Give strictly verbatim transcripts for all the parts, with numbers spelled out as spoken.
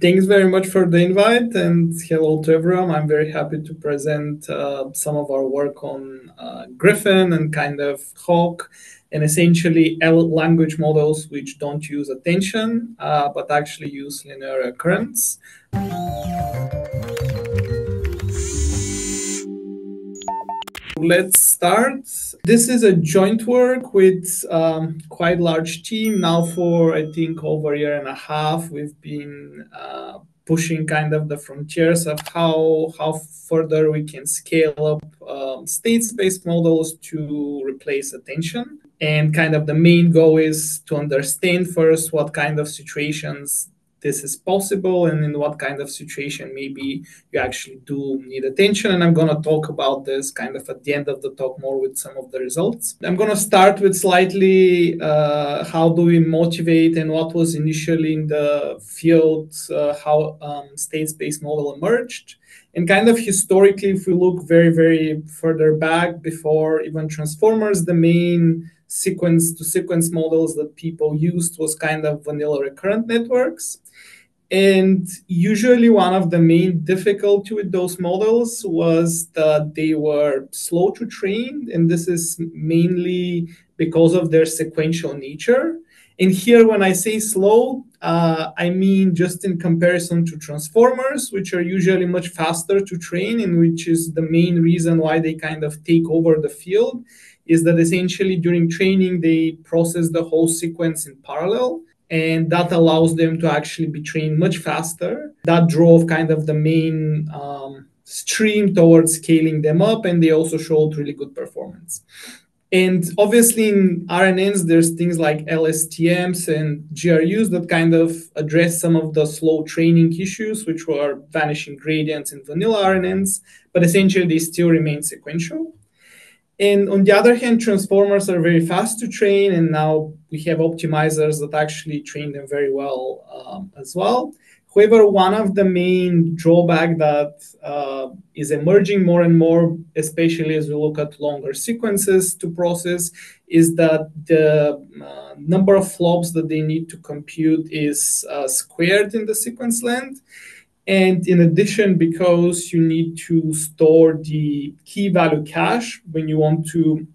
Thanks very much for the invite, and hello to everyone. I'm very happy to present uh, some of our work on uh, Griffin and kind of Hawk, and essentially L language models which don't use attention, uh, but actually use linear recurrence. Let's start. This is a joint work with um, quite large team. Now for, I think, over a year and a half, we've been uh, pushing kind of the frontiers of how, how further we can scale up um, state space models to replace attention. And kind of the main goal is to understand first what kind of situations this is possible, and in what kind of situation maybe you actually do need attention. And I'm going to talk about this kind of at the end of the talk more with some of the results. I'm going to start with slightly uh, how do we motivate and what was initially in the field, uh, how um, state space model emerged. And kind of historically, if we look very, very further back before even Transformers, the main sequence-to-sequence models that people used was kind of vanilla recurrent networks. And usually one of the main difficulty with those models was that they were slow to train, and this is mainly because of their sequential nature. And here, when I say slow, uh, I mean just in comparison to transformers, which are usually much faster to train, and which is the main reason why they kind of take over the field, is that essentially during training, they process the whole sequence in parallel, and that allows them to actually be trained much faster. That drove kind of the main um, stream towards scaling them up, and they also showed really good performance. And obviously in R N Ns, there's things like L S T Ms and G R Us that kind of address some of the slow training issues, which were vanishing gradients in vanilla R N Ns, but essentially they still remain sequential. And on the other hand, transformers are very fast to train, and now we have optimizers that actually train them very well um, as well. However, one of the main drawbacks that uh, is emerging more and more, especially as we look at longer sequences to process, is that the uh, number of flops that they need to compute is uh, squared in the sequence length. And in addition, because you need to store the key value cache when you want to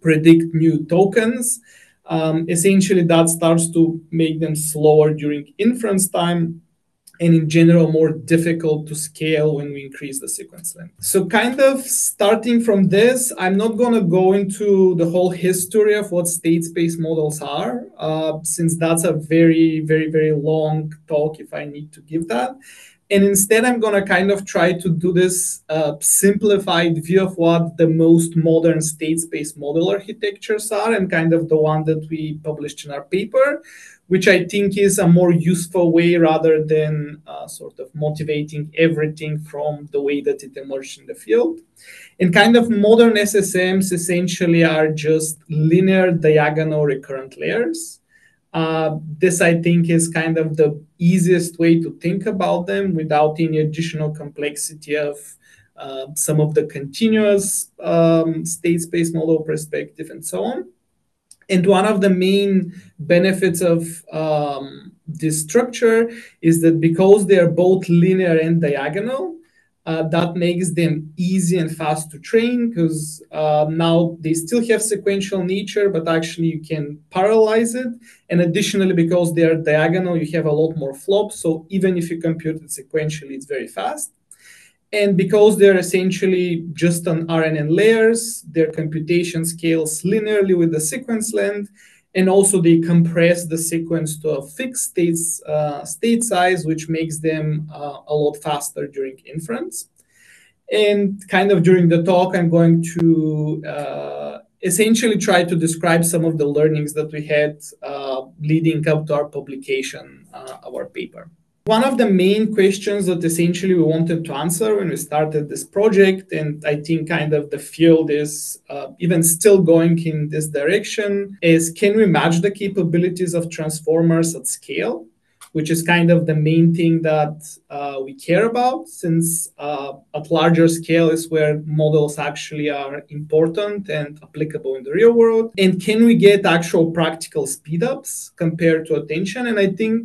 predict new tokens, um, essentially that starts to make them slower during inference time, and in general more difficult to scale when we increase the sequence length. So kind of starting from this, I'm not going to go into the whole history of what state space models are, uh, since that's a very, very, very long talk if I need to give that. And instead, I'm going to kind of try to do this uh, simplified view of what the most modern state space model architectures are, and kind of the one that we published in our paper, which I think is a more useful way rather than uh, sort of motivating everything from the way that it emerged in the field. And kind of modern S S Ms essentially are just linear diagonal recurrent layers. Uh, this, I think, is kind of the easiest way to think about them without any additional complexity of uh, some of the continuous um, state space model perspective and so on. And one of the main benefits of um, this structure is that because they are both linear and diagonal, Uh, that makes them easy and fast to train, because uh, now they still have sequential nature, but actually you can parallelize it. And additionally, because they are diagonal, you have a lot more flops. So even if you compute it sequentially, it's very fast. And because they're essentially just on R N N layers, their computation scales linearly with the sequence length. And also they compress the sequence to a fixed state, uh, state size, which makes them uh, a lot faster during inference. And kind of during the talk, I'm going to uh, essentially try to describe some of the learnings that we had uh, leading up to our publication uh, of our paper. One of the main questions that essentially we wanted to answer when we started this project, and I think kind of the field is uh, even still going in this direction, is can we match the capabilities of transformers at scale, which is kind of the main thing that uh, we care about, since uh, at larger scale is where models actually are important and applicable in the real world. And can we get actual practical speedups compared to attention? And I think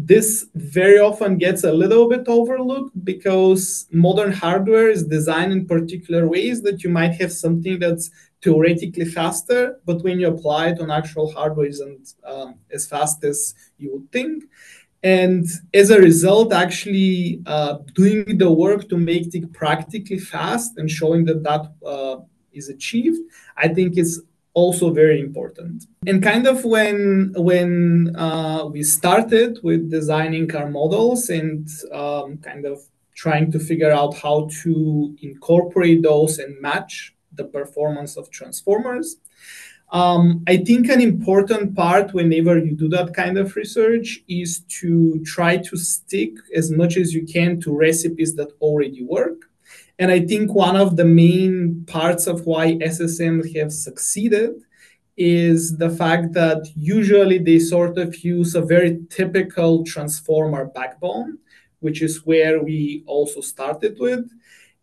This very often gets a little bit overlooked because modern hardware is designed in particular ways that you might have something that's theoretically faster, but when you apply it on actual hardware, it isn't um, as fast as you would think. And as a result, actually uh, doing the work to make it practically fast and showing that that uh, is achieved, I think is also very important. And kind of when when uh, we started with designing our models and um, kind of trying to figure out how to incorporate those and match the performance of transformers, um, I think an important part whenever you do that kind of research is to try to stick as much as you can to recipes that already work. And I think one of the main parts of why S S M have succeeded is the fact that usually they sort of use a very typical transformer backbone, which is where we also started with.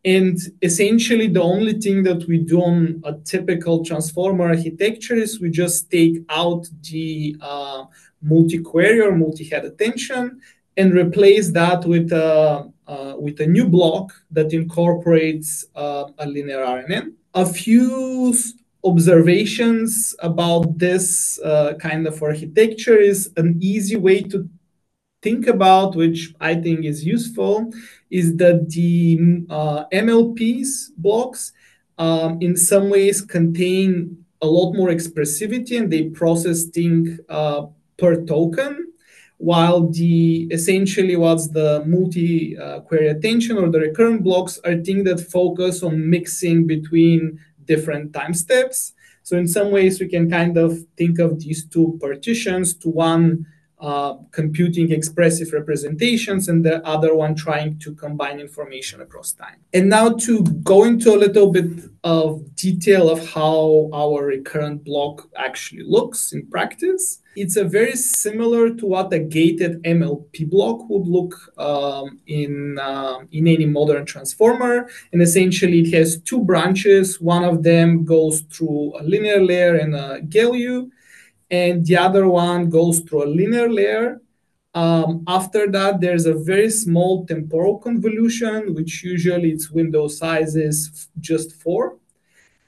And essentially, the only thing that we do on a typical transformer architecture is we just take out the uh, multi-query or multi-head attention and replace that with a, uh, with a new block that incorporates uh, a linear R N N. A few observations about this uh, kind of architecture is an easy way to think about, which I think is useful, is that the uh, M L Ps blocks um, in some ways contain a lot more expressivity and they process things uh, per token, while the essentially what's the multi-query uh, attention or the recurrent blocks are things that focus on mixing between different time steps. So in some ways, we can kind of think of these two partitions, to one uh, computing expressive representations and the other one trying to combine information across time. And now to go into a little bit of detail of how our recurrent block actually looks in practice. It's a very similar to what a gated M L P block would look um, in, uh, in any modern transformer. And essentially, it has two branches. One of them goes through a linear layer and a G L U, and the other one goes through a linear layer. Um, after that, there's a very small temporal convolution, which usually its window size is just four.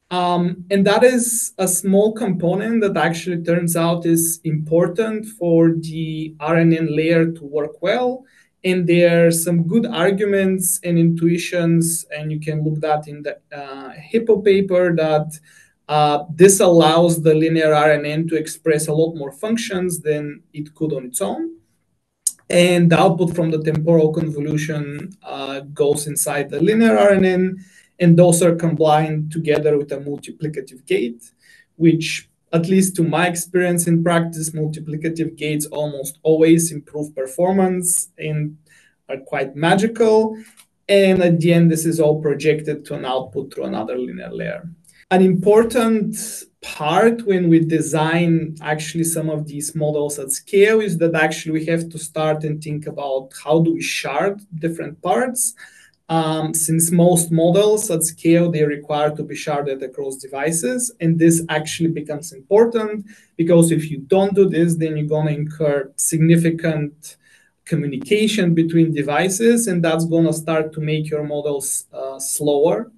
Um, and that is a small component that actually turns out is important for the R N N layer to work well. And there are some good arguments and intuitions, and you can look that in the uh, HIPPO paper, that uh, this allows the linear R N N to express a lot more functions than it could on its own. And the output from the temporal convolution uh, goes inside the linear R N N. And those are combined together with a multiplicative gate, which, at least to my experience in practice, multiplicative gates almost always improve performance and are quite magical. And at the end, this is all projected to an output through another linear layer. An important part when we design actually some of these models at scale is that actually we have to start and think about how do we shard different parts. Um, since most models at scale, they require to be sharded across devices. And this actually becomes important because if you don't do this, then you're going to incur significant communication between devices. And that's going to start to make your models uh, slower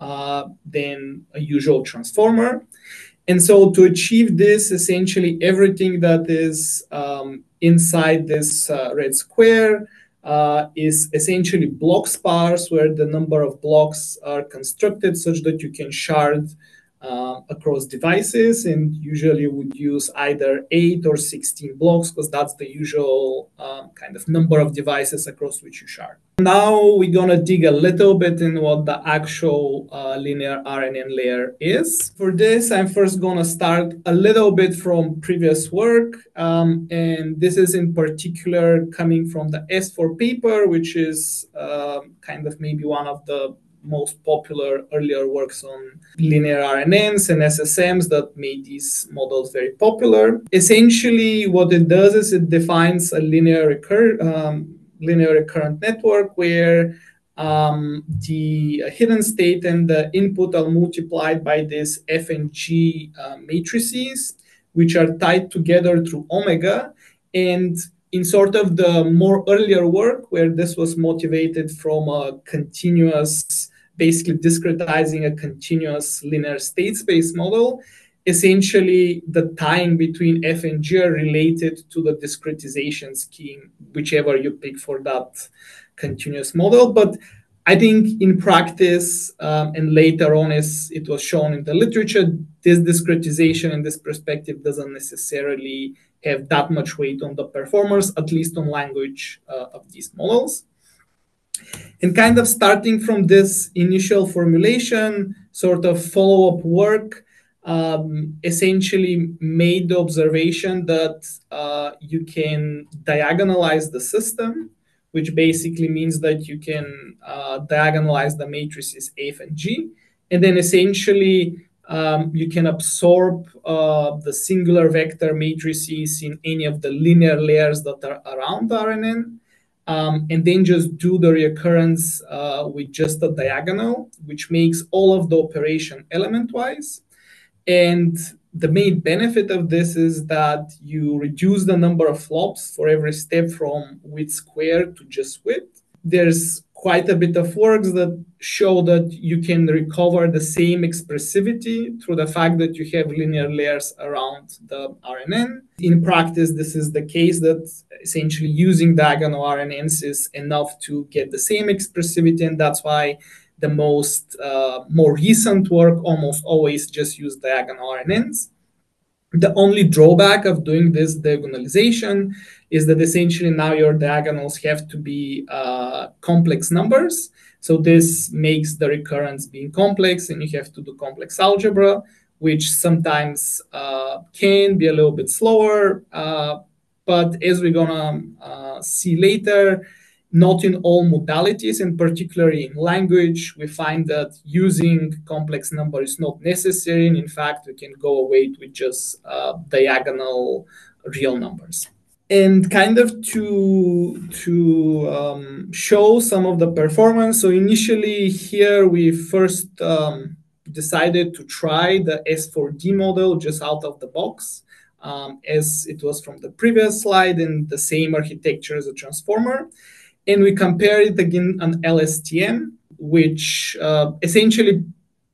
uh, than a usual transformer. And so to achieve this, essentially everything that is um, inside this uh, red square Uh, is essentially block sparse, where the number of blocks are constructed such that you can shard uh, across devices. And usually you would use either eight or sixteen blocks, because that's the usual um, kind of number of devices across which you shard. Now we're going to dig a little bit in what the actual uh, linear R N N layer is. For this, I'm first going to start a little bit from previous work. Um, and this is in particular coming from the S four paper, which is uh, kind of maybe one of the most popular earlier works on linear R N Ns and S S Ms that made these models very popular. Essentially, what it does is it defines a linear recur um, linear recurrent network where um, the hidden state and the input are multiplied by these F and G uh, matrices, which are tied together through omega. And in sort of the more earlier work where this was motivated from a continuous, basically discretizing a continuous linear state space model, essentially the tying between F and G are related to the discretization scheme, whichever you pick for that continuous model. But I think in practice, um, and later on as it was shown in the literature, this discretization and this perspective doesn't necessarily have that much weight on the performance, at least on language uh, of these models. And kind of starting from this initial formulation, sort of follow-up work um, essentially made the observation that uh, you can diagonalize the system, which basically means that you can uh, diagonalize the matrices F and G, and then essentially um, you can absorb uh, the singular vector matrices in any of the linear layers that are around R N N. Um, and then just do the recurrence uh, with just a diagonal, which makes all of the operation element-wise. And the main benefit of this is that you reduce the number of flops for every step from width squared to just width. There's quite a bit of works that show that you can recover the same expressivity through the fact that you have linear layers around the R N N. In practice, this is the case that essentially using diagonal R N Ns is enough to get the same expressivity, and that's why the most uh, more recent work almost always just use diagonal R N Ns. The only drawback of doing this diagonalization is that essentially now your diagonals have to be uh, complex numbers. So this makes the recurrence being complex, and you have to do complex algebra, which sometimes uh, can be a little bit slower. Uh, but as we're gonna uh, see later, not in all modalities, and particularly in language, we find that using complex number is not necessary. And in fact, we can go away with just uh, diagonal real numbers. And kind of to, to um, show some of the performance. So initially here, we first um, decided to try the S four D model just out of the box, um, as it was from the previous slide, in the same architecture as a transformer. And we compare it again on L S T M, which uh, essentially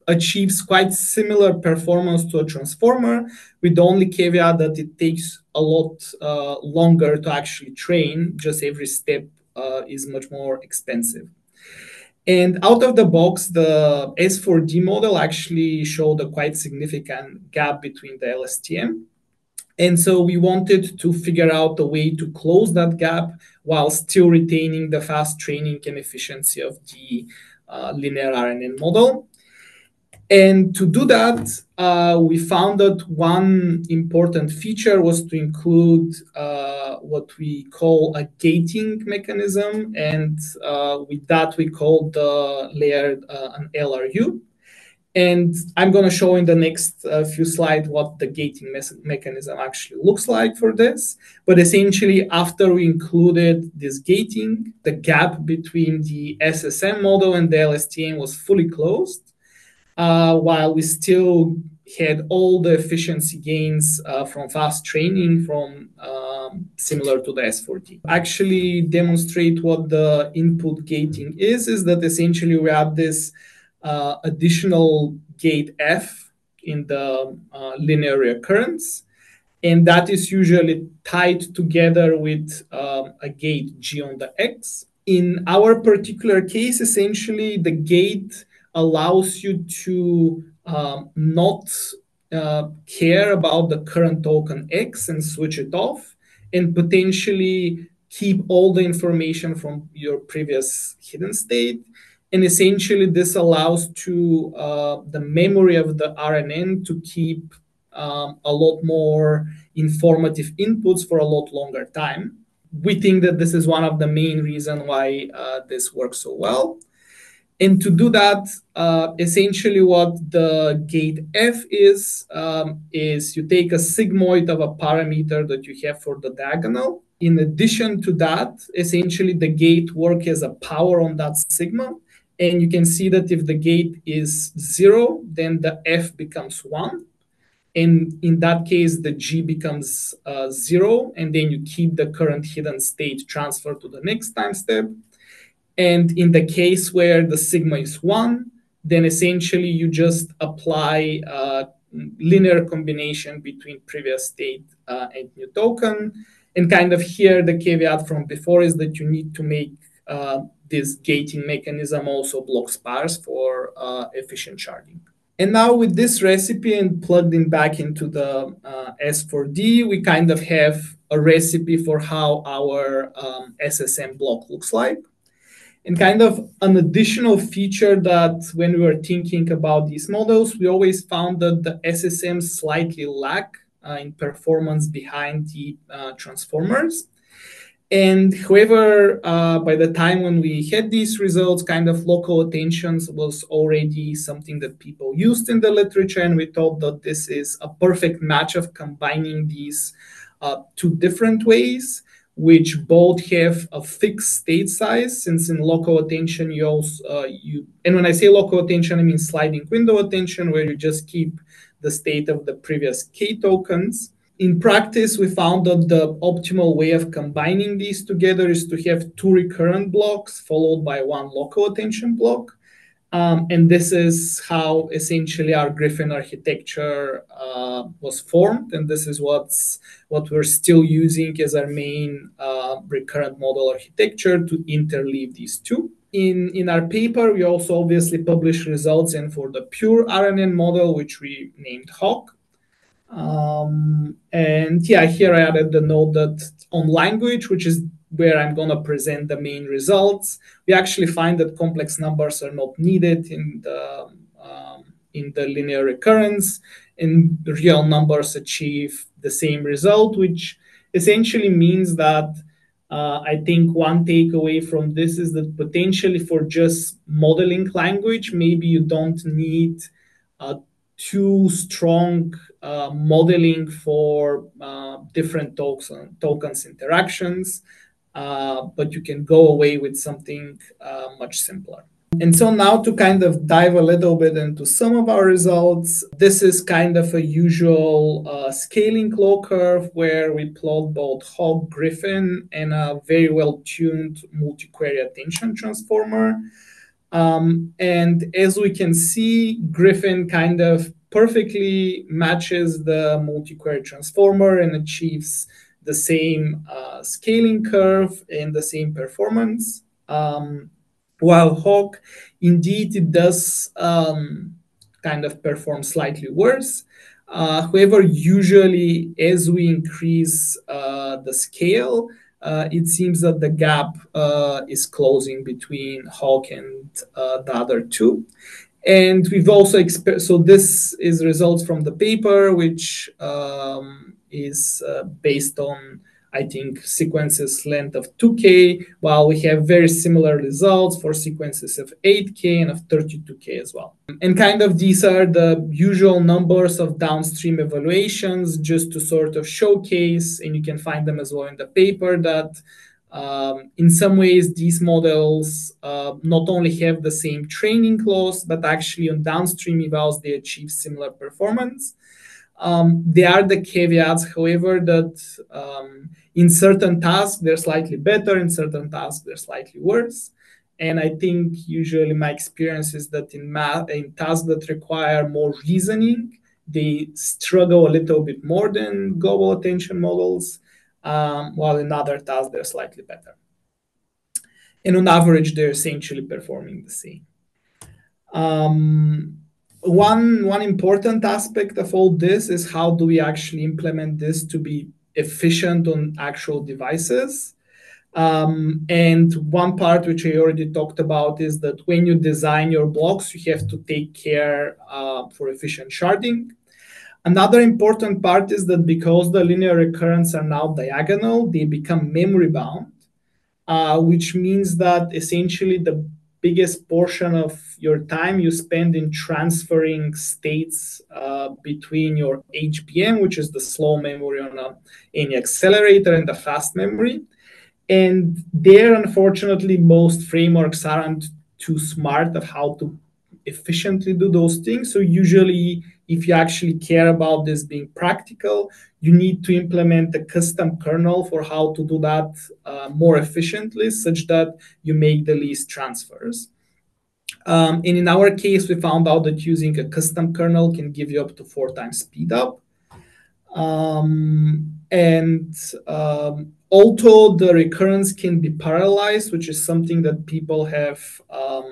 achieves quite similar performance to a transformer, with the only caveat that it takes a lot uh, longer to actually train. Just every step uh, is much more expensive. And out of the box, the S four D model actually showed a quite significant gap between the L S T M. And so we wanted to figure out a way to close that gap while still retaining the fast training and efficiency of the uh, linear R N N model. And to do that, uh, we found that one important feature was to include uh, what we call a gating mechanism. And uh, with that, we called the layer uh, an L R U. And I'm going to show in the next uh, few slides what the gating mechanism actually looks like for this. But essentially, after we included this gating, the gap between the S S M model and the L S T M was fully closed, uh, while we still had all the efficiency gains uh, from fast training from um, similar to the S four D. Actually demonstrate what the input gating is, is that essentially we have this Uh, additional gate F in the uh, linear recurrence, and that is usually tied together with um, a gate G on the X. In our particular case, essentially the gate allows you to um, not uh, care about the current token X and switch it off, and potentially keep all the information from your previous hidden state. And essentially, this allows to uh, the memory of the R N N to keep um, a lot more informative inputs for a lot longer time. We think that this is one of the main reasons why uh, this works so well. And to do that, uh, essentially what the gate F is, um, is you take a sigmoid of a parameter that you have for the diagonal. In addition to that, essentially the gate works as a power on that sigma. And you can see that if the gate is zero, then the F becomes one. And in that case, the G becomes uh, zero, and then you keep the current hidden state transferred to the next time step. And in the case where the sigma is one, then essentially you just apply a linear combination between previous state uh, and new token. And kind of here, the caveat from before is that you need to make uh, this gating mechanism also block sparse for uh, efficient sharding. And now with this recipe and plugged in back into the uh, S four D, we kind of have a recipe for how our um, S S M block looks like. And kind of an additional feature that when we were thinking about these models, we always found that the S S M slightly lack uh, in performance behind the uh, transformers. And however, uh, by the time when we had these results, kind of local attentions was already something that people used in the literature. And we thought that this is a perfect match of combining these uh, two different ways, which both have a fixed state size, since in local attention, you also, uh, you, and when I say local attention, I mean sliding window attention, where you just keep the state of the previous K tokens. In practice, we found that the optimal way of combining these together is to have two recurrent blocks followed by one local attention block. Um, and this is how essentially our Griffin architecture uh, was formed. And this is what's, what we're still using as our main uh, recurrent model architecture to interleave these two. In, in our paper, we also obviously published results and for the pure R N N model, which we named Hawk. Um, and yeah, here I added the note that on language, which is where I'm going to present the main results, we actually find that complex numbers are not needed in the, um, in the linear recurrence, and real numbers achieve the same result, which essentially means that uh, I think one takeaway from this is that potentially for just modeling language, maybe you don't need uh, too strong uh, modeling for uh, different token, tokens interactions, uh, but you can go away with something uh, much simpler. And so now to kind of dive a little bit into some of our results, this is kind of a usual uh, scaling law curve where we plot both Hawk, Griffin, and a very well-tuned multi-query attention transformer. Um, and as we can see, Griffin kind of perfectly matches the multi-query transformer and achieves the same uh, scaling curve and the same performance. Um, while Hawk, indeed, it does um, kind of perform slightly worse. Uh, however, usually as we increase uh, the scale, Uh, it seems that the gap uh, is closing between Hawk and uh, the other two. And we've also experienced, so this is results from the paper, which um, is uh, based on, I think, sequences length of two K, while we have very similar results for sequences of eight K and of thirty-two K as well. And kind of these are the usual numbers of downstream evaluations just to sort of showcase, and you can find them as well in the paper, that um, in some ways these models uh, not only have the same training loss, but actually on downstream evals they achieve similar performance. Um, they are the caveats, however, that um, in certain tasks, they're slightly better, in certain tasks, they're slightly worse. And I think usually my experience is that in, math, in tasks that require more reasoning, they struggle a little bit more than global attention models, um, while in other tasks, they're slightly better. And on average, they're essentially performing the same. Um, One, one important aspect of all this is how do we actually implement this to be efficient on actual devices? Um, and one part which I already talked about is that when you design your blocks, you have to take care uh, for efficient sharding. Another important part is that because the linear recurrents are now diagonal, they become memory bound, uh, which means that essentially the biggest portion of your time you spend in transferring states uh, between your H B M, which is the slow memory on a, any accelerator, and the fast memory. And there, unfortunately, most frameworks aren't too smart of how to efficiently do those things. So usually if you actually care about this being practical, you need to implement a custom kernel for how to do that uh, more efficiently, such that you make the least transfers. Um, and in our case, we found out that using a custom kernel can give you up to four times speed up. Um, and um, although the recurrence can be parallelized, which is something that people have um,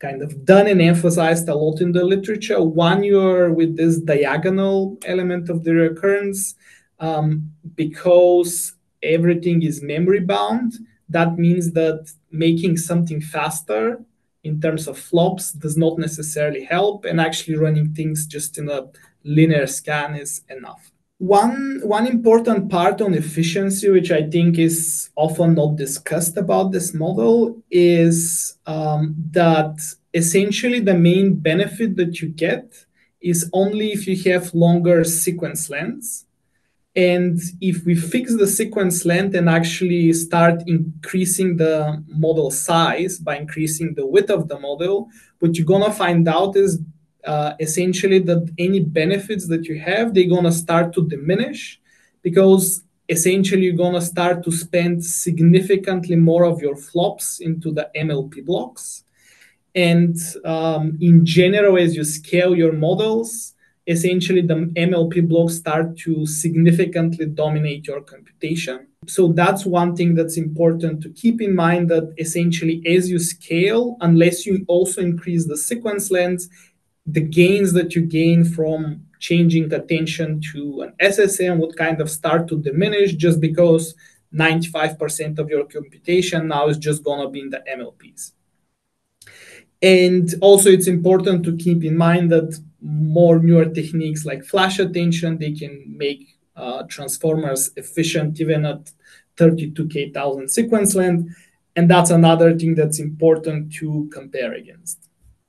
kind of done and emphasized a lot in the literature, one you're with this diagonal element of the recurrence, um, because everything is memory bound, that means that making something faster in terms of flops does not necessarily help, and actually running things just in a linear scan is enough. One, one important part on efficiency, which I think is often not discussed about this model, is um, that essentially the main benefit that you get is only if you have longer sequence lengths. And if we fix the sequence length and actually start increasing the model size by increasing the width of the model, what you're going to find out is uh, essentially that any benefits that you have, they're going to start to diminish, because essentially you're going to start to spend significantly more of your flops into the M L P blocks. And um, in general, as you scale your models, essentially the M L P blocks start to significantly dominate your computation. So that's one thing that's important to keep in mind, that essentially as you scale, unless you also increase the sequence length, the gains that you gain from changing attention to an S S M would kind of start to diminish, just because ninety-five percent of your computation now is just going to be in the M L Ps. And also it's important to keep in mind that more newer techniques like flash attention, they can make uh, transformers efficient even at thirty-two K thousand sequence length. And that's another thing that's important to compare against.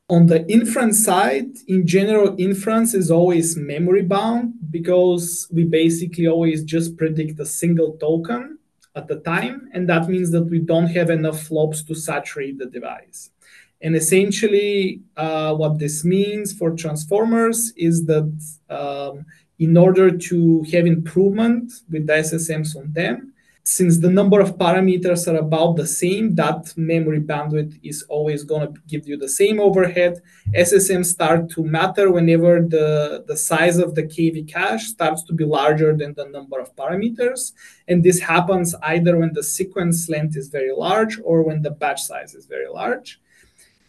On the inference side, in general, inference is always memory bound, because we basically always just predict a single token at a time. And that means that we don't have enough flops to saturate the device. And essentially, uh, what this means for transformers is that um, in order to have improvement with the S S Ms on them, since the number of parameters are about the same, that memory bandwidth is always going to give you the same overhead. S S Ms start to matter whenever the, the size of the K V cache starts to be larger than the number of parameters. And this happens either when the sequence length is very large or when the batch size is very large.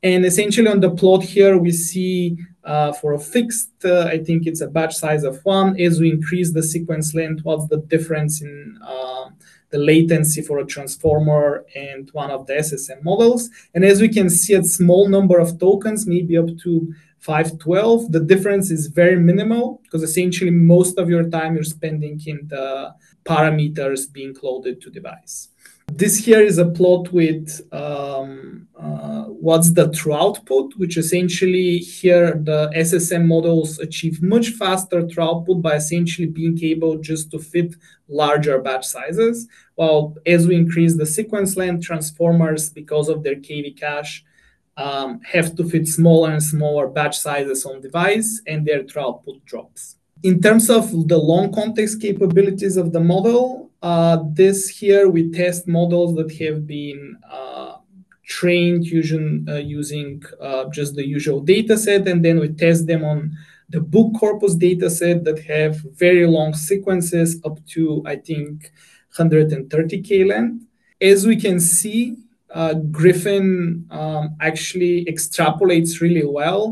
And essentially on the plot here, we see uh, for a fixed, uh, I think it's a batch size of one, as we increase the sequence length, what's the difference in uh, the latency for a transformer and one of the S S M models. And as we can see, at small number of tokens, maybe up to five twelve, the difference is very minimal, because essentially most of your time you're spending in the parameters being loaded to device. This here is a plot with um, uh, what's the true output, which essentially here the S S M models achieve much faster true output by essentially being able just to fit larger batch sizes. While as we increase the sequence length, transformers, because of their K V cache, um, have to fit smaller and smaller batch sizes on device, and their true output drops. In terms of the long context capabilities of the model, uh, this here we test models that have been uh, trained using, uh, using uh, just the usual data set, and then we test them on the book corpus data set that have very long sequences up to, I think, one hundred thirty K length. As we can see, uh, Griffin um, actually extrapolates really well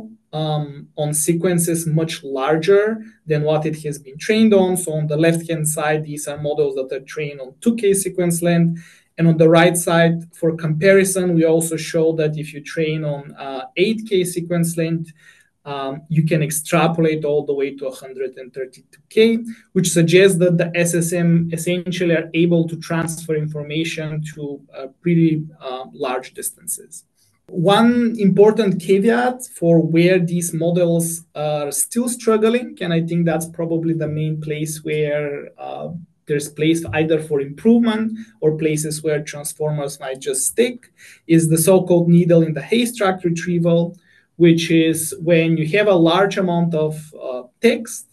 Um, on sequences much larger than what it has been trained on. So on the left-hand side, these are models that are trained on two K sequence length. And on the right side, for comparison, we also show that if you train on uh, eight K sequence length, um, you can extrapolate all the way to one hundred thirty-two K, which suggests that the S S M essentially are able to transfer information to uh, pretty uh, large distances. One important caveat for where these models are still struggling, and I think that's probably the main place where uh, there's place either for improvement or places where transformers might just stick, is the so-called needle in the haystack retrieval, which is when you have a large amount of uh, text,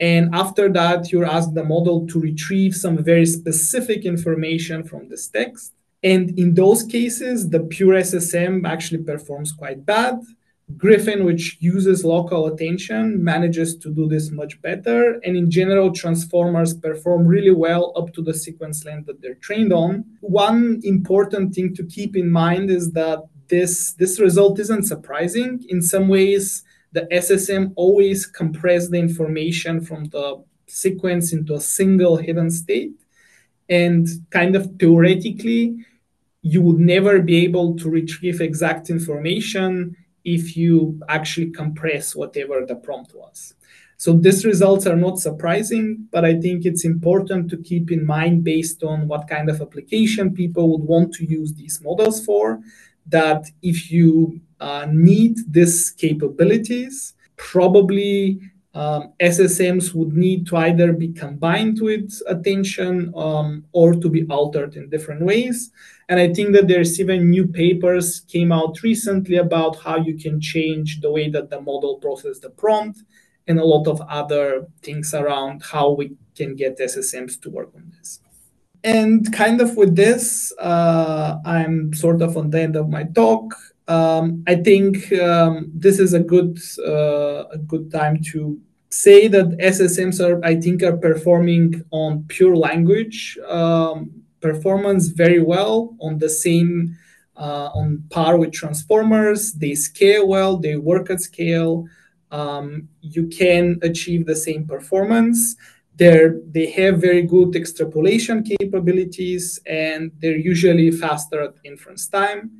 and after that, you're asked the model to retrieve some very specific information from this text. And in those cases, the pure S S M actually performs quite bad. Griffin, which uses local attention, manages to do this much better. And in general, transformers perform really well up to the sequence length that they're trained on. One important thing to keep in mind is that this, this result isn't surprising. In some ways, the S S M always compresses the information from the sequence into a single hidden state. And kind of theoretically, you would never be able to retrieve exact information if you actually compress whatever the prompt was. So these results are not surprising, but I think it's important to keep in mind, based on what kind of application people would want to use these models for, that if you uh, need these capabilities, probably um, S S Ms would need to either be combined with attention um, or to be altered in different ways. And I think that there's even new papers came out recently about how you can change the way that the model processes the prompt and a lot of other things around how we can get S S Ms to work on this. And kind of with this, uh, I'm sort of on the end of my talk. Um, I think um, this is a good, uh, a good time to say that S S Ms are, I think, are performing on pure language um, performance very well, on the same, uh, on par with transformers. They scale well, they work at scale. Um, you can achieve the same performance. They're, they have very good extrapolation capabilities, and they're usually faster at inference time.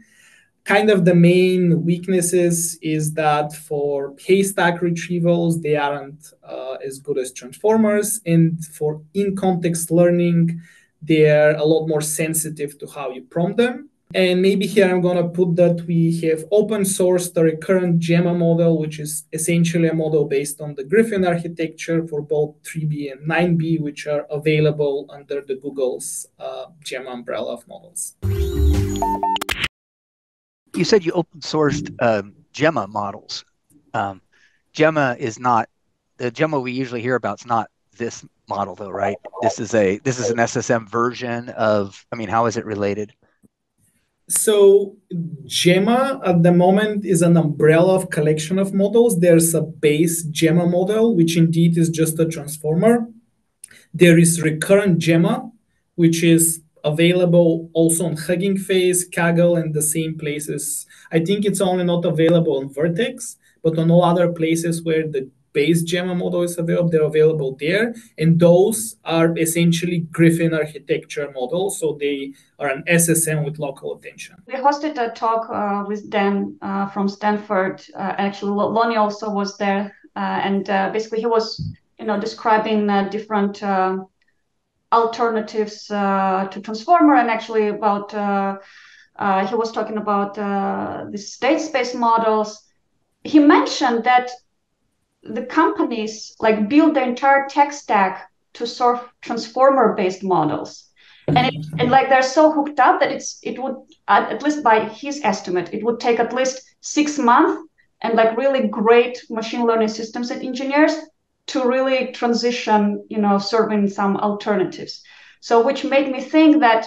Kind of the main weaknesses is that for haystack retrievals, they aren't uh, as good as transformers. And for in-context learning, they're a lot more sensitive to how you prompt them. And maybe here I'm going to put that we have open sourced the recurrent Gemma model, which is essentially a model based on the Griffin architecture for both three B and nine B, which are available under the Google's uh, Gemma umbrella of models. You said you open sourced um, Gemma models. Um, Gemma is not, the Gemma we usually hear about is not this model though, right? This is a, this is an S S M version of, I mean, how is it related? So Gemma at the moment is an umbrella of collection of models. There's a base Gemma model, which indeed is just a transformer. There is recurrent Gemma, which is available also on Hugging Face, Kaggle, and the same places. I think it's only not available on Vertex, but on all other places where the base Gemma model is available, they're available there. And those are essentially Griffin architecture models. So they are an S S M with local attention. We hosted a talk uh, with Dan uh, from Stanford. Uh, actually, Lonnie also was there. Uh, and uh, basically he was, you know, describing uh, different uh, alternatives uh, to Transformer, and actually about, uh, uh, he was talking about uh, the state space models. He mentioned that the companies like build the entire tech stack to serve transformer-based models, and it, and like they're so hooked up that it's it would at, at least by his estimate it would take at least six months and like really great machine learning systems and engineers to really transition, you know, serving some alternatives. So which made me think that,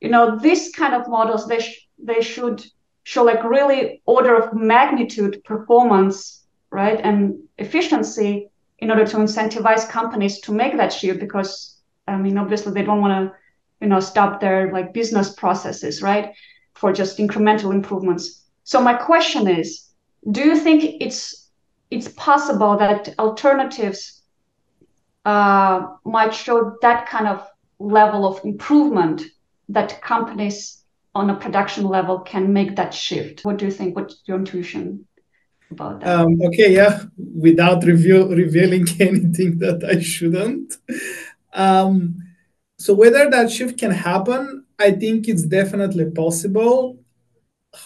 you know, this kind of models they sh they should show like really order of magnitude performance, right, and efficiency in order to incentivize companies to make that shift, because I mean obviously they don't want to, you know, stop their like business processes, right, for just incremental improvements. So my question is, do you think it's it's possible that alternatives uh, might show that kind of level of improvement that companies on a production level can make that shift? What do you think? What's your intuition about that? Um, okay, yeah, without reveal, revealing anything that I shouldn't. Um, so whether that shift can happen, I think it's definitely possible.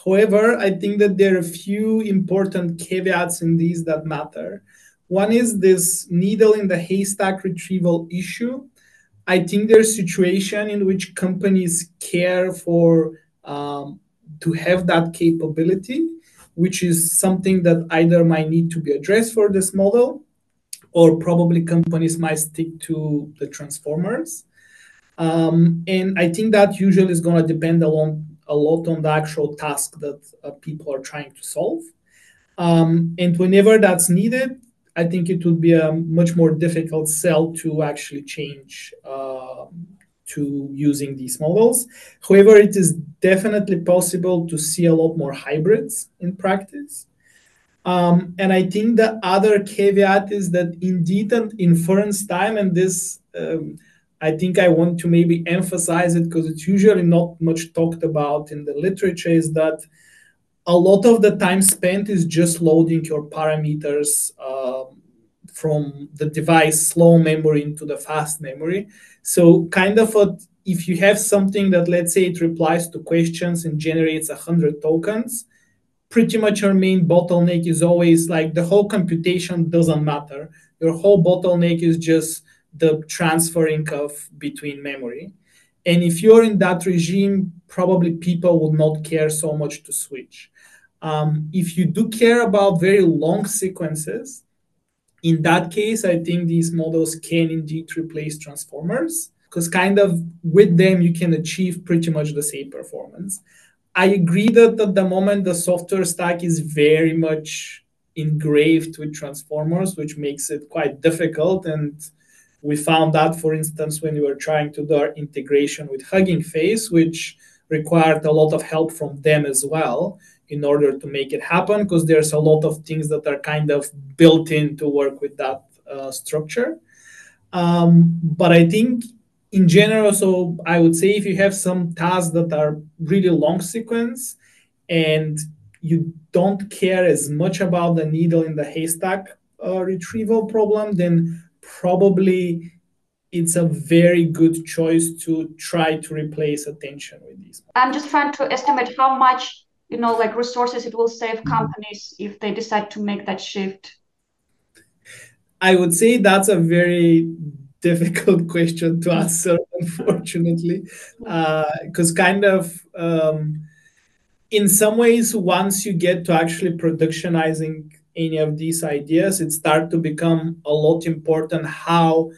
However, I think that there are a few important caveats in these that matter. One is this needle in the haystack retrieval issue. I think there's a situation in which companies care for um, to have that capability. which is something that either might need to be addressed for this model, or probably companies might stick to the transformers. Um, and I think that usually is going to depend along, a lot on the actual task that uh, people are trying to solve. Um, and whenever that's needed, I think it would be a much more difficult sell to actually change uh, to using these models. However, it is definitely possible to see a lot more hybrids in practice. Um, and I think the other caveat is that indeed an inference time, and this, um, I think I want to maybe emphasize it because it's usually not much talked about in the literature, is that a lot of the time spent is just loading your parameters uh, from the device slow memory into the fast memory. So kind of a, if you have something that, let's say, it replies to questions and generates one hundred tokens, pretty much our main bottleneck is always like the whole computation doesn't matter. Your whole bottleneck is just the transferring of between memory. And if you're in that regime, probably people would not care so much to switch. Um, if you do care about very long sequences, in that case, I think these models can indeed replace transformers, because kind of with them, you can achieve pretty much the same performance. I agree that at the moment, the software stack is very much engraved with transformers, which makes it quite difficult. And we found that, for instance, when we were trying to do our integration with Hugging Face, which required a lot of help from them as well in order to make it happen, because there's a lot of things that are kind of built in to work with that uh, structure. Um, but I think in general, so I would say if you have some tasks that are really long sequence and you don't care as much about the needle in the haystack uh, retrieval problem, then probably it's a very good choice to try to replace attention with these. I'm just trying to estimate how much, you know, like resources it will save companies if they decide to make that shift. I would say that's a very difficult question to answer, unfortunately, because uh, kind of um, in some ways, once you get to actually productionizing any of these ideas, it starts to become a lot important how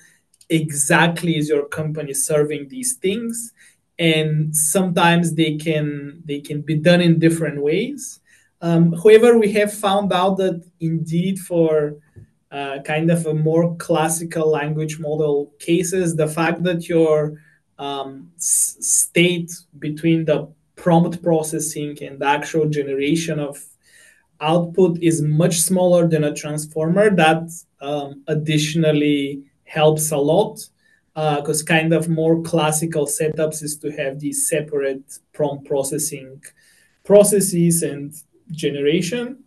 exactly is your company serving these things. And sometimes they can, they can be done in different ways. Um, however, we have found out that indeed for uh, kind of a more classical language model cases, the fact that your um, s state between the prompt processing and the actual generation of output is much smaller than a transformer, that um, additionally helps a lot, because uh, kind of more classical setups is to have these separate prompt processing processes and generation.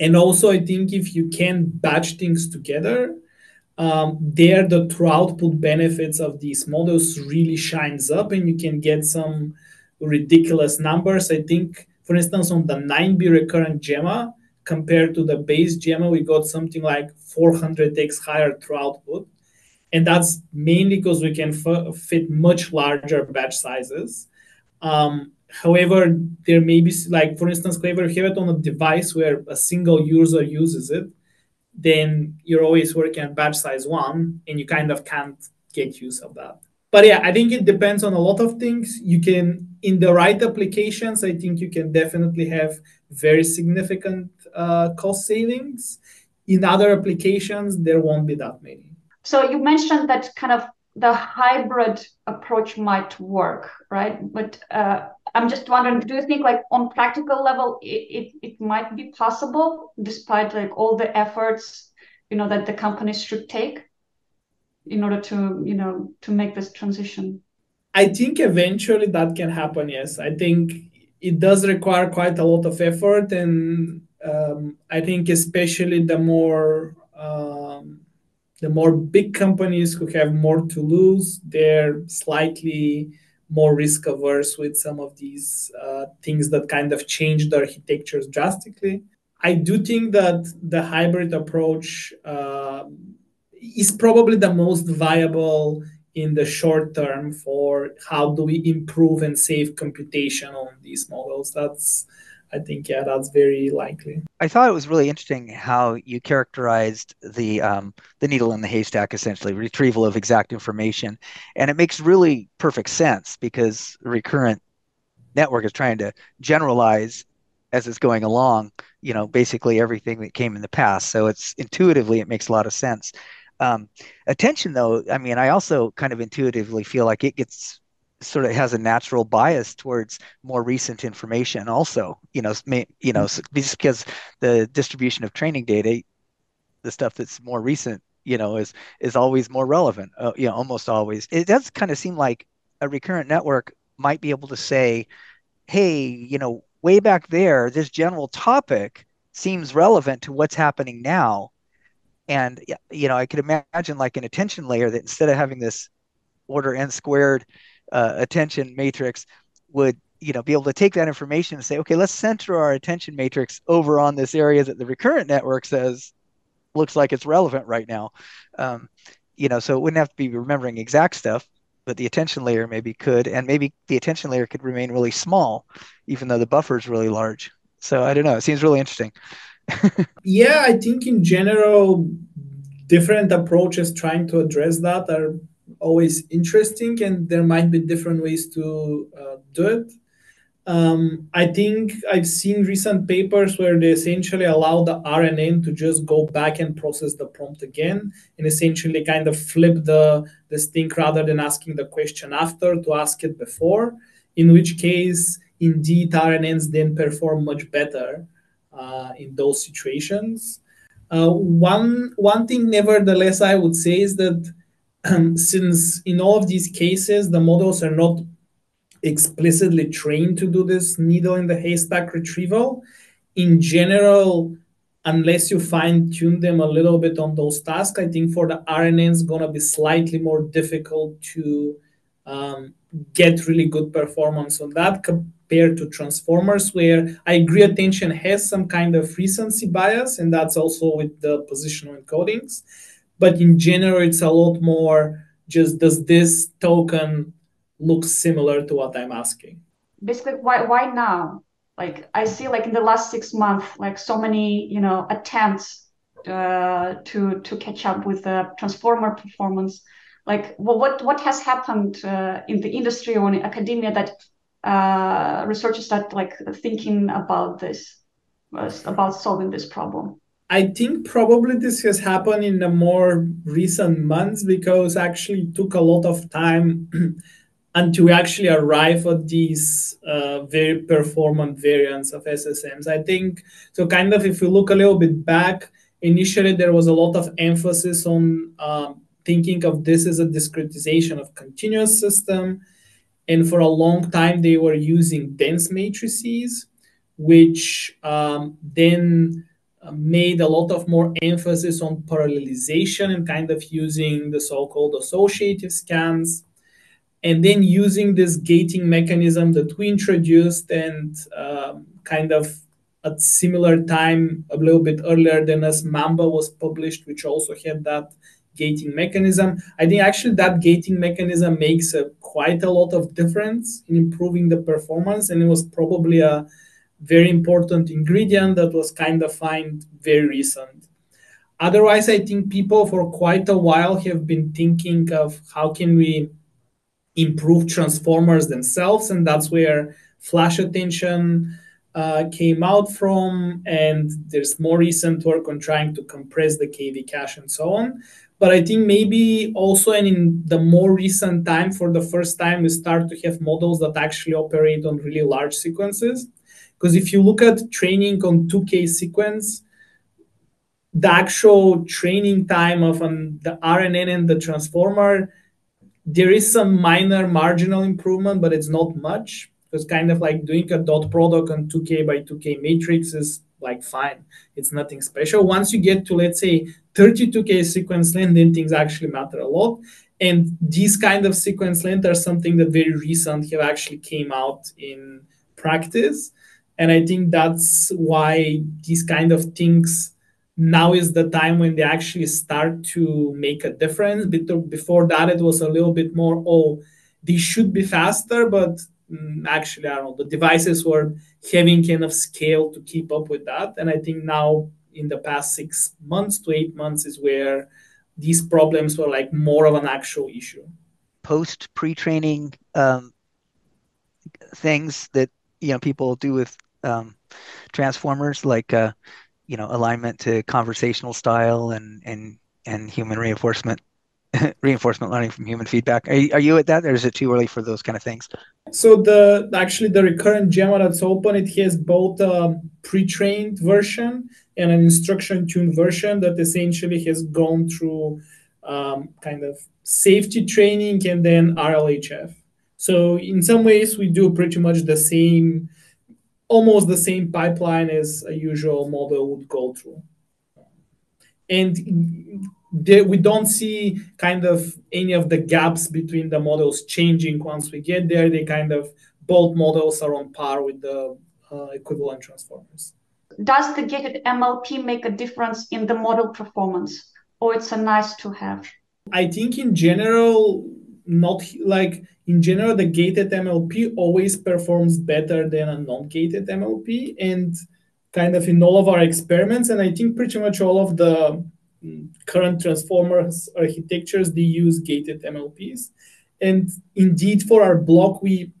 And also I think if you can batch things together, um, there the true output benefits of these models really shines up and you can get some ridiculous numbers. I think for instance, on the nine B recurrent Gemma, compared to the base Gemma, we got something like four hundred x higher true output. And that's mainly because we can fit much larger batch sizes. Um, however, there may be, like, for instance, if you have it on a device where a single user uses it, then you're always working at batch size one, and you kind of can't get use of that. But yeah, I think it depends on a lot of things. You can, in the right applications, I think you can definitely have very significant uh, cost savings. In other applications, there won't be that many. So you mentioned that kind of the hybrid approach might work, right? But uh, I'm just wondering, do you think like on practical level, it, it, it might be possible despite like all the efforts, you know, that the companies should take in order to, you know, to make this transition? I think eventually that can happen, yes. I think it does require quite a lot of effort. And um, I think especially the more um, the more big companies who have more to lose, they're slightly more risk averse with some of these uh, things that kind of change their architectures drastically. I do think that the hybrid approach uh, is probably the most viable in the short term for how do we improve and save computation on these models. That's, I think, yeah, that's very likely. I thought it was really interesting how you characterized the um, the needle in the haystack, essentially, retrieval of exact information. And it makes really perfect sense because a recurrent network is trying to generalize as it's going along, you know, basically everything that came in the past. So it's intuitively, it makes a lot of sense. Um, attention, though, I mean, I also kind of intuitively feel like it gets sort of has a natural bias towards more recent information also, you know, may, you know, just because the distribution of training data, the stuff that's more recent, you know, is, is always more relevant, uh, you know, almost always. It does kind of seem like a recurrent network might be able to say, hey, you know, way back there, this general topic seems relevant to what's happening now. And, you know, I could imagine like an attention layer that instead of having this order n squared uh, attention matrix would, you know, be able to take that information and say, okay, let's center our attention matrix over on this area that the recurrent network says looks like it's relevant right now. Um, you know, so it wouldn't have to be remembering exact stuff. But the attention layer maybe could, and maybe the attention layer could remain really small, even though the buffer is really large. So I don't know. It seems really interesting. Yeah, I think in general, different approaches trying to address that are always interesting, and there might be different ways to uh, do it. Um, I think I've seen recent papers where they essentially allow the R N N to just go back and process the prompt again and essentially kind of flip the this thing rather than asking the question after to ask it before, in which case, indeed, R N Ns then perform much better uh, in those situations. Uh, one, one thing, nevertheless, I would say is that um, since in all of these cases, the models are not explicitly trained to do this needle in the haystack retrieval. In general, unless you fine tune them a little bit on those tasks, I think for the R N N it's gonna be slightly more difficult to um, get really good performance on that compared to transformers, where I agree attention has some kind of recency bias, and that's also with the positional encodings. But in general, it's a lot more just does this token looks similar to what I'm asking. Basically, why why now? Like, I see, like in the last six months, like so many, you know, attempts uh, to to catch up with the transformer performance. Like, well, what what has happened uh, in the industry or in academia that uh, researchers start like thinking about this, about solving this problem? I think probably this has happened in the more recent months because actually it took a lot of time. Until we actually arrive at these uh, very performant variants of S S Ms. I think, so kind of if you look a little bit back, initially there was a lot of emphasis on um, thinking of this as a discretization of continuous system. And for a long time, they were using dense matrices, which um, then made a lot of more emphasis on parallelization and kind of using the so-called associative scans. And then using this gating mechanism that we introduced and um, kind of at similar time, a little bit earlier than us, Mamba was published, which also had that gating mechanism. I think actually that gating mechanism makes a, quite a lot of difference in improving the performance. And it was probably a very important ingredient that was kind of found very recent. Otherwise, I think people for quite a while have been thinking of how can we improve transformers themselves, and that's where Flash Attention uh, came out from, and there's more recent work on trying to compress the K V cache and so on. But I think maybe also, and in the more recent time, for the first time, we start to have models that actually operate on really large sequences. Because if you look at training on two K sequence, the actual training time of um, the R N N and the transformer, there is some minor marginal improvement, but it's not much. It's kind of like doing a dot product on two K by two K matrix is like fine. It's nothing special. Once you get to, let's say, thirty-two K sequence length, then things actually matter a lot. And these kind of sequence length are something that very recent have actually came out in practice. And I think that's why these kind of things now is the time when they actually start to make a difference. Before that, it was a little bit more, oh, these should be faster, but actually, I don't know, the devices were having kind of scale to keep up with that. And I think now in the past six months to eight months is where these problems were like more of an actual issue. Post pre-training um, things that, you know, people do with um, transformers, like, uh, you know, alignment to conversational style and, and, and human reinforcement. Reinforcement learning from human feedback. Are you, are you at that, or is it too early for those kind of things? So the actually the recurrent Gemma that's open, it has both a pre-trained version and an instruction-tuned version that essentially has gone through um, kind of safety training and then R L H F. So in some ways, we do pretty much the same, almost the same pipeline as a usual model would go through. And we don't see kind of any of the gaps between the models changing once we get there. They kind of, both models are on par with the uh, equivalent transformers. Does the gated M L P make a difference in the model performance, or it's a nice to have? I think in general, not like in general, the gated M L P always performs better than a non-gated M L P, and kind of in all of our experiments. And I think pretty much all of the current transformers architectures, they use gated M L Ps. And indeed, for our block, we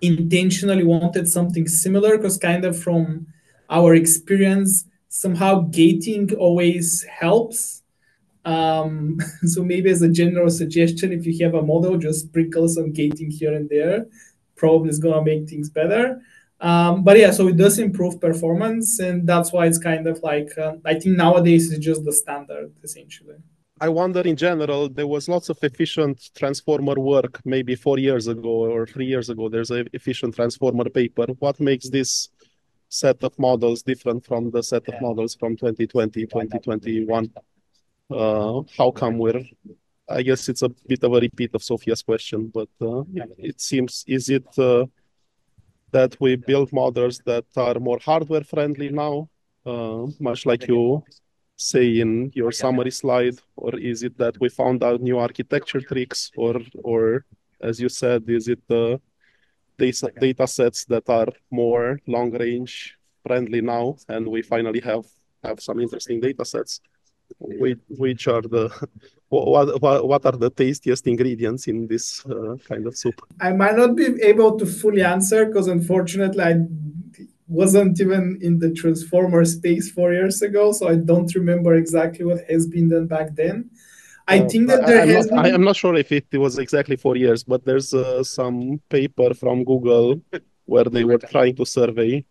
intentionally wanted something similar, because kind of from our experience, somehow gating always helps. Um, so maybe as a general suggestion, if you have a model, just sprinkle some gating here and there. Probably is going to make things better. Um, but yeah, so it does improve performance, and that's why it's kind of like, uh, I think nowadays it's just the standard, essentially. I wonder in general, there was lots of efficient transformer work maybe four years ago or three years ago. There's an efficient transformer paper. What makes this set of models different from the set of models from twenty twenty, twenty twenty-one? Uh, how come we're, I guess it's a bit of a repeat of Sofia's question, but uh, it seems, is it... Uh, that we build models that are more hardware friendly now, uh, much like you say in your summary slide, or is it that we found out new architecture tricks, or, or as you said, is it the data, data sets that are more long range friendly now, and we finally have, have some interesting data sets? Which, which are the what, what what are the tastiest ingredients in this uh, kind of soup? I might not be able to fully answer, because unfortunately I wasn't even in the transformer space four years ago, so I don't remember exactly what has been done back then. I uh, think that there I, I'm has not, been... I'm not sure if it was exactly four years, but there's uh, some paper from Google where they were trying to survey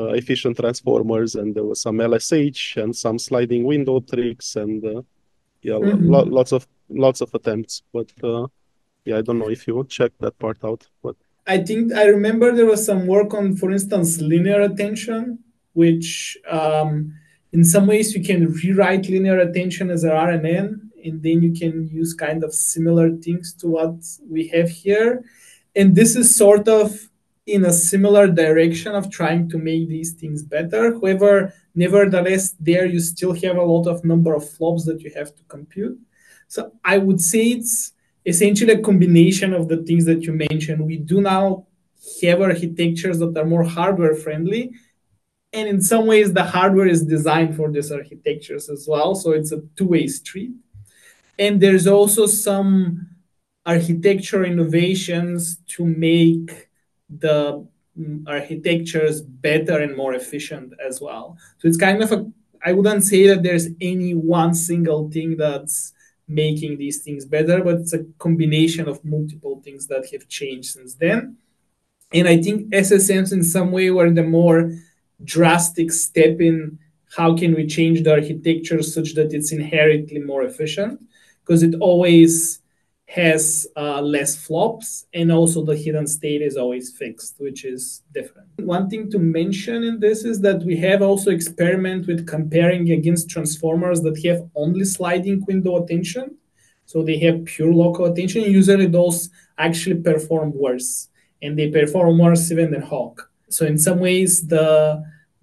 Uh, efficient transformers, and there was some L S H and some sliding window tricks, and uh, yeah, mm-hmm. lo lots of lots of attempts. But uh, yeah, I don't know if you check that part out. But I think I remember there was some work on, for instance, linear attention, which um, in some ways you can rewrite linear attention as an R N N, and then you can use kind of similar things to what we have here. And this is sort of in a similar direction of trying to make these things better. However, nevertheless, there you still have a lot of number of flops that you have to compute. So I would say it's essentially a combination of the things that you mentioned. We do now have architectures that are more hardware friendly, and in some ways the hardware is designed for these architectures as well. So it's a two-way street. And there's also some architecture innovations to make the architectures better and more efficient as well. So it's kind of a, I wouldn't say that there's any one single thing that's making these things better, but it's a combination of multiple things that have changed since then. And I think S S Ms in some way were the more drastic step in how can we change the architecture such that it's inherently more efficient, because it always has uh, less flops, and also the hidden state is always fixed, which is different. One thing to mention in this is that we have also experimented with comparing against transformers that have only sliding window attention. So they have pure local attention. Usually those actually perform worse, and they perform worse even than Hawk. So in some ways, the,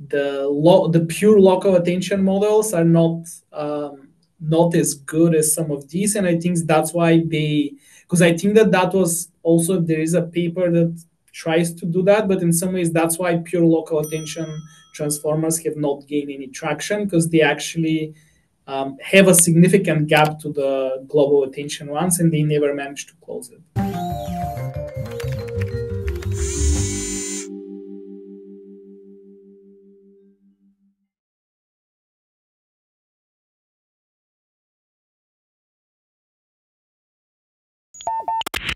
the, lo the pure local attention models are not... Um, not as good as some of these. And I think that's why they, because I think that that was also, there is a paper that tries to do that, but in some ways that's why pure local attention transformers have not gained any traction, because they actually um, have a significant gap to the global attention ones, and they never managed to close it.